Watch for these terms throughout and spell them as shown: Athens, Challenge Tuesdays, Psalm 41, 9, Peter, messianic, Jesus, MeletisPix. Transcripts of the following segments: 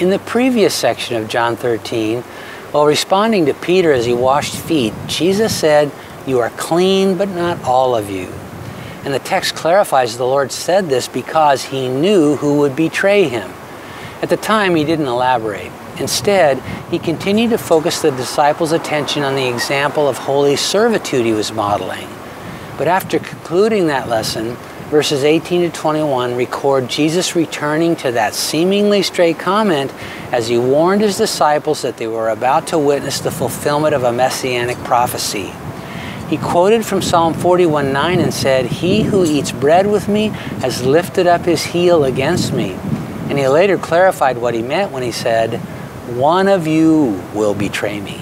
In the previous section of John 13, while responding to Peter as he washed feet, Jesus said, "You are clean, but not all of you." And the text clarifies the Lord said this because he knew who would betray him. At the time, he didn't elaborate. Instead, he continued to focus the disciples' attention on the example of holy servitude he was modeling. But after concluding that lesson, verses 18 to 21 record Jesus returning to that seemingly stray comment as he warned his disciples that they were about to witness the fulfillment of a messianic prophecy. He quoted from Psalm 41, 9 and said, "He who eats bread with me has lifted up his heel against me." And he later clarified what he meant when he said, "One of you will betray me."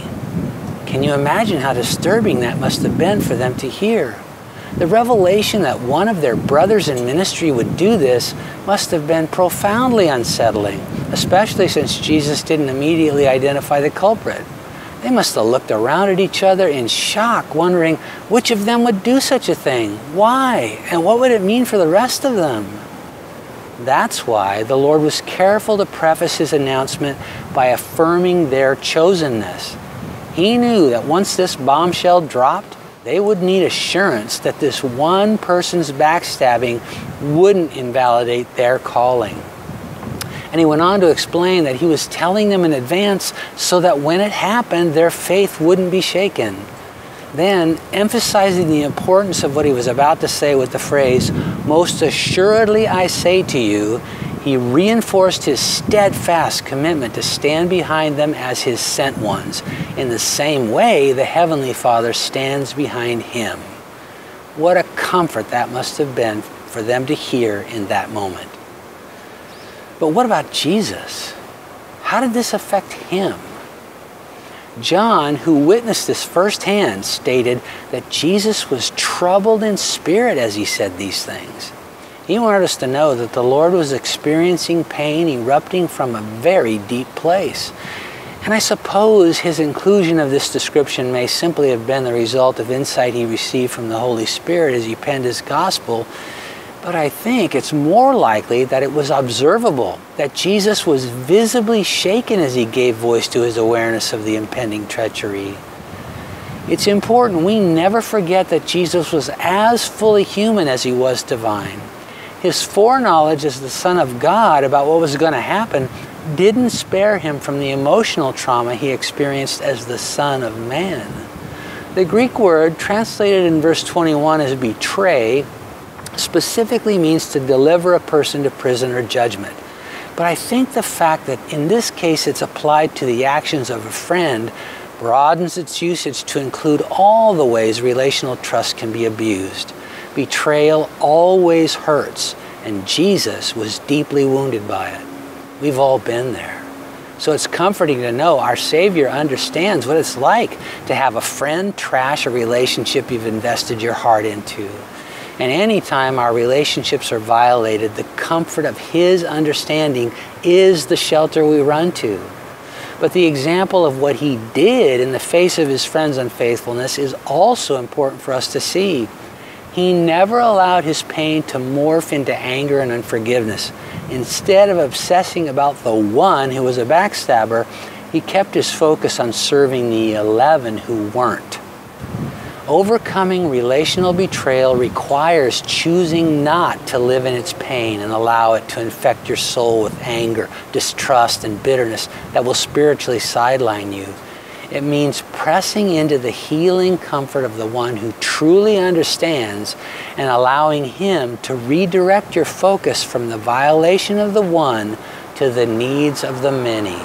Can you imagine how disturbing that must have been for them to hear? The revelation that one of their brothers in ministry would do this must have been profoundly unsettling, especially since Jesus didn't immediately identify the culprit. They must have looked around at each other in shock, wondering which of them would do such a thing, why, and what would it mean for the rest of them? That's why the Lord was careful to preface his announcement by affirming their chosenness. He knew that once this bombshell dropped, they would need assurance that this one person's backstabbing wouldn't invalidate their calling. And he went on to explain that he was telling them in advance so that when it happened, their faith wouldn't be shaken. Then, emphasizing the importance of what he was about to say with the phrase, "Most assuredly I say to you," he reinforced his steadfast commitment to stand behind them as his sent ones, in the same way the Heavenly Father stands behind him. What a comfort that must have been for them to hear in that moment. But what about Jesus? How did this affect him? John, who witnessed this firsthand, stated that Jesus was troubled in spirit as he said these things. He wanted us to know that the Lord was experiencing pain erupting from a very deep place. And I suppose his inclusion of this description may simply have been the result of insight he received from the Holy Spirit as he penned his gospel. But I think it's more likely that it was observable, that Jesus was visibly shaken as he gave voice to his awareness of the impending treachery. It's important we never forget that Jesus was as fully human as he was divine. His foreknowledge as the Son of God about what was going to happen didn't spare him from the emotional trauma he experienced as the Son of Man. The Greek word translated in verse 21 as betray specifically means to deliver a person to prison or judgment. But I think the fact that in this case it's applied to the actions of a friend broadens its usage to include all the ways relational trust can be abused. Betrayal always hurts, and Jesus was deeply wounded by it. We've all been there. So it's comforting to know our Savior understands what it's like to have a friend trash a relationship you've invested your heart into. And any time our relationships are violated, the comfort of his understanding is the shelter we run to. But the example of what he did in the face of his friend's unfaithfulness is also important for us to see. He never allowed his pain to morph into anger and unforgiveness. Instead of obsessing about the one who was a backstabber, he kept his focus on serving the 11 who weren't. Overcoming relational betrayal requires choosing not to live in its pain and allow it to infect your soul with anger, distrust, and bitterness that will spiritually sideline you. It means pressing into the healing comfort of the one who truly understands and allowing him to redirect your focus from the violation of the one to the needs of the many.